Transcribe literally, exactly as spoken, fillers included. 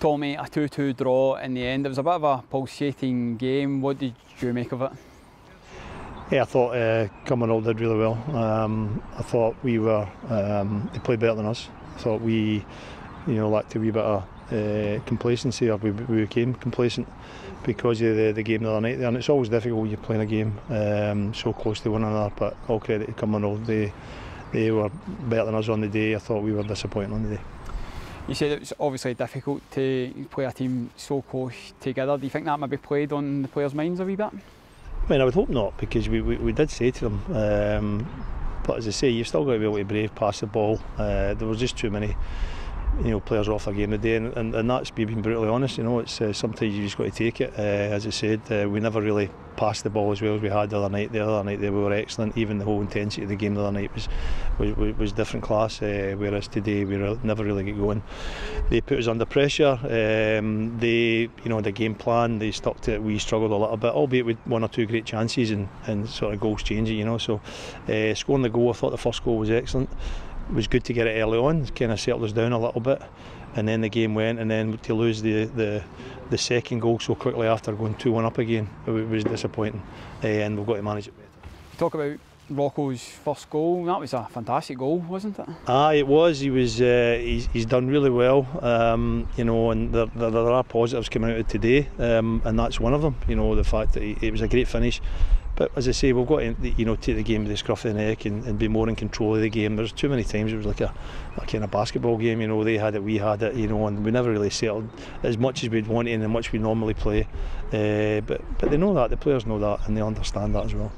Tommy, a two two draw in the end. It was a bit of a pulsating game. What did you make of it? Yeah, I thought uh, Cumberland did really well. Um, I thought we were, um, they played better than us. I thought we, you know, lacked a wee bit of uh, complacency, or we, we became complacent because of the, the game the other night there. And it's always difficult when you're playing a game um, so close to one another, but all credit to Cumberland. They, they were better than us on the day. I thought we were disappointing on the day. You said it was obviously difficult to play a team so close together. Do you think that maybe played on the players' minds a wee bit? I mean, I would hope not, because we, we, we did say to them, um, but as I say, you've still got to be able to brave, pass the ball. Uh, there was just too many, you know, players off their game today, and, and, and that's being brutally honest. You know, it's uh, sometimes you just got to take it. Uh, as I said, uh, we never really passed the ball as well as we had the other night. The other night they were excellent. Even the whole intensity of the game the other night was was, was different class. Uh, whereas today we never really get going. They put us under pressure. Um, they, you know, had a game plan. They stuck to it. We struggled a little bit, albeit with one or two great chances and, and sort of goals changing. You know, so uh, scoring the goal, I thought the first goal was excellent. It was good to get it early on, kind of settled us down a little bit, and then the game went, and then to lose the the, the second goal so quickly after going two one up again, it was disappointing, uh, and we've got to manage it better. You talk about Rocco's first goal. That was a fantastic goal, wasn't it? Ah, it was. He was. Uh, he's, he's done really well, um, you know. And there, there, there are positives coming out of today, um, and that's one of them. You know, the fact that he, it was a great finish. But as I say, we've got to, you know, take the game with the scruff of the neck and, and be more in control of the game. There's too many times it was like a, a kind of basketball game. You know, they had it, we had it. You know, and we never really settled as much as we'd wanted and as much we normally play. Uh, but but they know that, the players know that, and they understand that as well.